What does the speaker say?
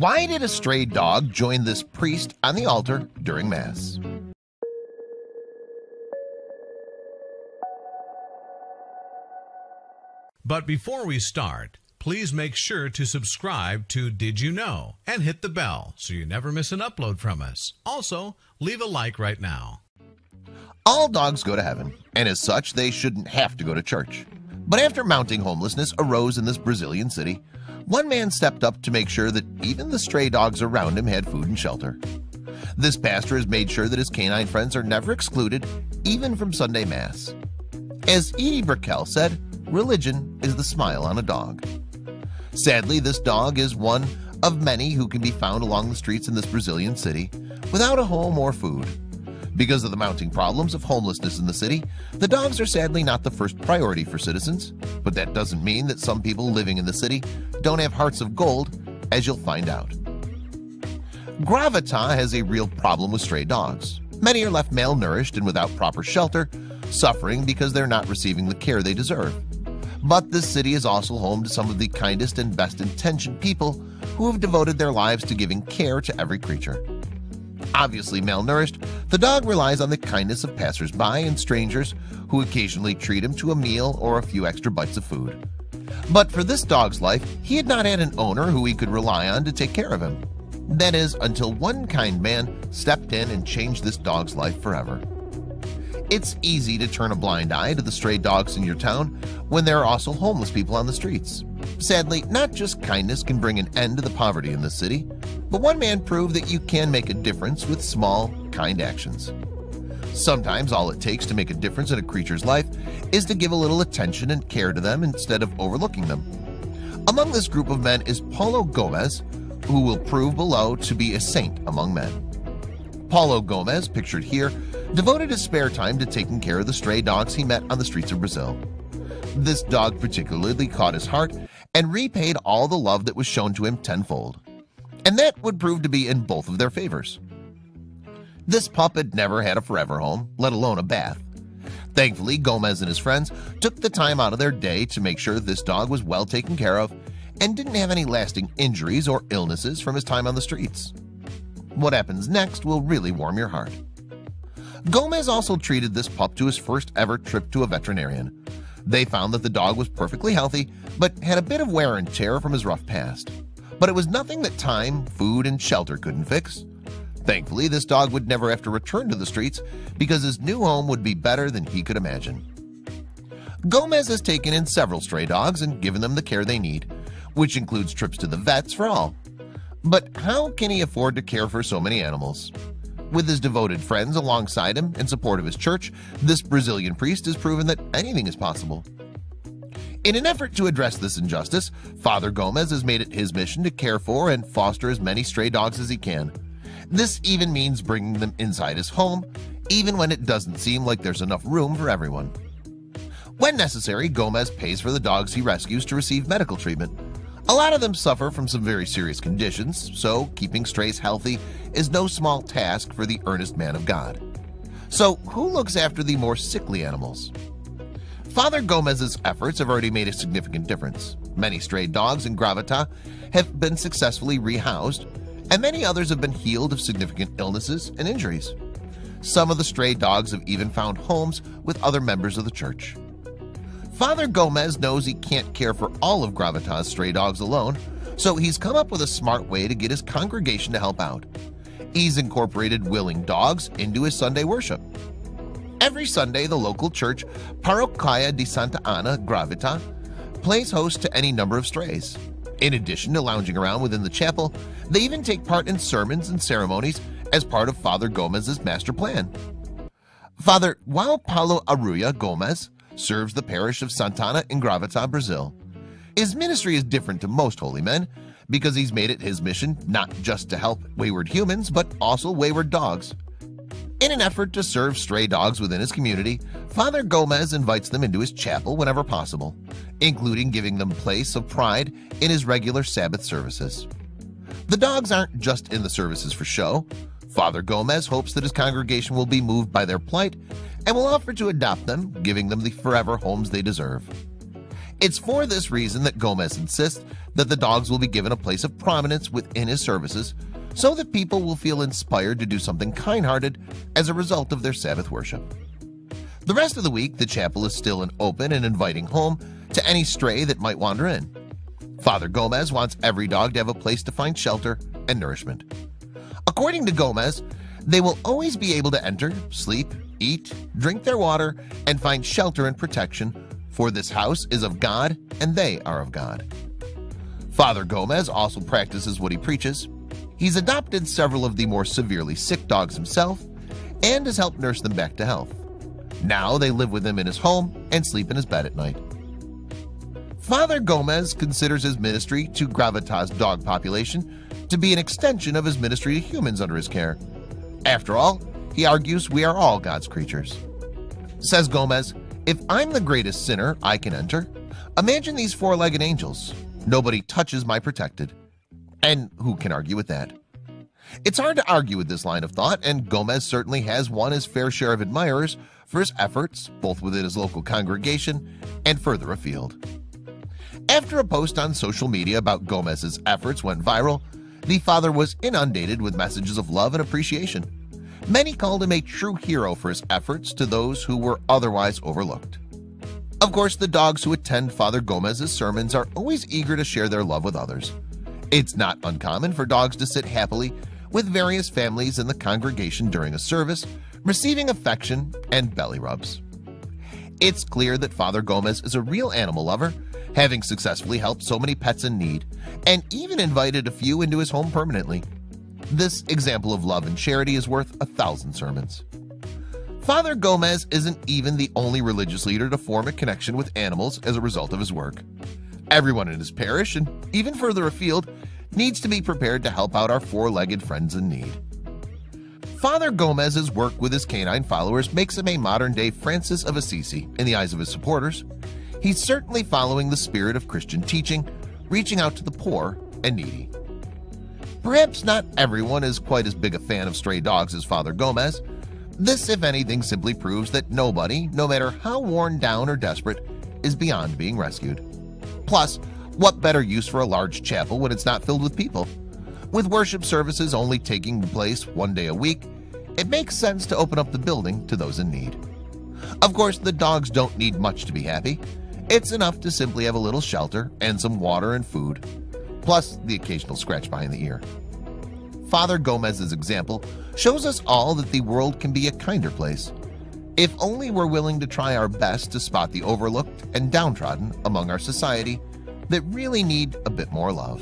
Why did a stray dog join this priest on the altar during Mass? But before we start, please make sure to subscribe to Did You Know? And hit the bell so you never miss an upload from us. Also, leave a like right now. All dogs go to heaven, and as such, they shouldn't have to go to church. But after mounting homelessness arose in this Brazilian city, one man stepped up to make sure that even the stray dogs around him had food and shelter. This pastor has made sure that his canine friends are never excluded, even from Sunday Mass. As Edie Brickell said, religion is the smile on a dog. Sadly, this dog is one of many who can be found along the streets in this Brazilian city without a home or food. Because of the mounting problems of homelessness in the city, the dogs are sadly not the first priority for citizens, but that doesn't mean that some people living in the city don't have hearts of gold, as you'll find out. Gravatá has a real problem with stray dogs. Many are left malnourished and without proper shelter, suffering because they're not receiving the care they deserve. But this city is also home to some of the kindest and best-intentioned people who have devoted their lives to giving care to every creature. Obviously malnourished, the dog relies on the kindness of passers-by and strangers who occasionally treat him to a meal or a few extra bites of food. But for this dog's life, he had not had an owner who he could rely on to take care of him. That is, until one kind man stepped in and changed this dog's life forever. It's easy to turn a blind eye to the stray dogs in your town when there are also homeless people on the streets. Sadly, not just kindness can bring an end to the poverty in this city, but one man proved that you can make a difference with small, kind actions. Sometimes all it takes to make a difference in a creature's life is to give a little attention and care to them instead of overlooking them. Among this group of men is Paulo Gomes, who will prove below to be a saint among men. Paulo Gomes, pictured here, devoted his spare time to taking care of the stray dogs he met on the streets of Brazil. This dog particularly caught his heart and repaid all the love that was shown to him tenfold. And that would prove to be in both of their favors. This pup had never had a forever home, let alone a bath. Thankfully, Gomes and his friends took the time out of their day to make sure this dog was well taken care of and didn't have any lasting injuries or illnesses from his time on the streets. What happens next will really warm your heart. Gomes also treated this pup to his first ever trip to a veterinarian. They found that the dog was perfectly healthy, but had a bit of wear and tear from his rough past. But it was nothing that time, food, and shelter couldn't fix. Thankfully, this dog would never have to return to the streets because his new home would be better than he could imagine. Gomes has taken in several stray dogs and given them the care they need, which includes trips to the vets for all. But how can he afford to care for so many animals? With his devoted friends alongside him in support of his church, this Brazilian priest has proven that anything is possible. In an effort to address this injustice, Father Gomes has made it his mission to care for and foster as many stray dogs as he can. This even means bringing them inside his home, even when it doesn't seem like there's enough room for everyone. When necessary, Gomes pays for the dogs he rescues to receive medical treatment. A lot of them suffer from some very serious conditions, so keeping strays healthy is no small task for the earnest man of God. So who looks after the more sickly animals? Father Gomes's efforts have already made a significant difference. Many stray dogs in Gravatá have been successfully rehoused, and many others have been healed of significant illnesses and injuries. Some of the stray dogs have even found homes with other members of the church. Father Gomes knows he can't care for all of Gravatá's stray dogs alone, so he's come up with a smart way to get his congregation to help out. He's incorporated willing dogs into his Sunday worship. Every Sunday, the local church, Parroquia de Santa Ana Gravatá, plays host to any number of strays. In addition to lounging around within the chapel, they even take part in sermons and ceremonies as part of Father Gomes's master plan. Father João Paulo Araújo Gomes serves the parish of Santana in Gravatá, Brazil. His ministry is different to most holy men because he's made it his mission not just to help wayward humans but also wayward dogs. In an effort to serve stray dogs within his community, Father Gomes invites them into his chapel whenever possible, including giving them place of pride in his regular Sabbath services. The dogs aren't just in the services for show. Father Gomes hopes that his congregation will be moved by their plight and will offer to adopt them, giving them the forever homes they deserve. It's for this reason that Gomes insists that the dogs will be given a place of prominence within his services, so that people will feel inspired to do something kind-hearted as a result of their Sabbath worship. The rest of the week, the chapel is still an open and inviting home to any stray that might wander in. Father Gomes wants every dog to have a place to find shelter and nourishment. According to Gomes, they will always be able to enter, sleep, eat, drink their water, and find shelter and protection, for this house is of God and they are of God. Father Gomes also practices what he preaches. He's adopted several of the more severely sick dogs himself and has helped nurse them back to health. Now they live with him in his home and sleep in his bed at night. Father Gomes considers his ministry to Gravatà's dog population to be an extension of his ministry to humans under his care. After all, he argues we are all God's creatures. Says Gomes, "If I'm the greatest sinner I can enter, imagine these four-legged angels. Nobody touches my protected." And who can argue with that? It's hard to argue with this line of thought, and Gomes certainly has won his fair share of admirers for his efforts, both within his local congregation and further afield. After a post on social media about Gomes's efforts went viral, the father was inundated with messages of love and appreciation. Many called him a true hero for his efforts to those who were otherwise overlooked. Of course, the dogs who attend Father Gomes's sermons are always eager to share their love with others. It's not uncommon for dogs to sit happily with various families in the congregation during a service, receiving affection and belly rubs. It's clear that Father Gomes is a real animal lover, having successfully helped so many pets in need, and even invited a few into his home permanently. This example of love and charity is worth 1,000 sermons. Father Gomes isn't even the only religious leader to form a connection with animals as a result of his work. Everyone in his parish, and even further afield, needs to be prepared to help out our four-legged friends in need. Father Gomes's work with his canine followers makes him a modern-day Francis of Assisi in the eyes of his supporters. He's certainly following the spirit of Christian teaching, reaching out to the poor and needy. Perhaps not everyone is quite as big a fan of stray dogs as Father Gomes. This, if anything, simply proves that nobody, no matter how worn down or desperate, is beyond being rescued. Plus, what better use for a large chapel when it's not filled with people? With worship services only taking place one day a week, it makes sense to open up the building to those in need. Of course, the dogs don't need much to be happy. It's enough to simply have a little shelter and some water and food, plus the occasional scratch behind the ear. Father Gomes's example shows us all that the world can be a kinder place, if only we're willing to try our best to spot the overlooked and downtrodden among our society that really need a bit more love.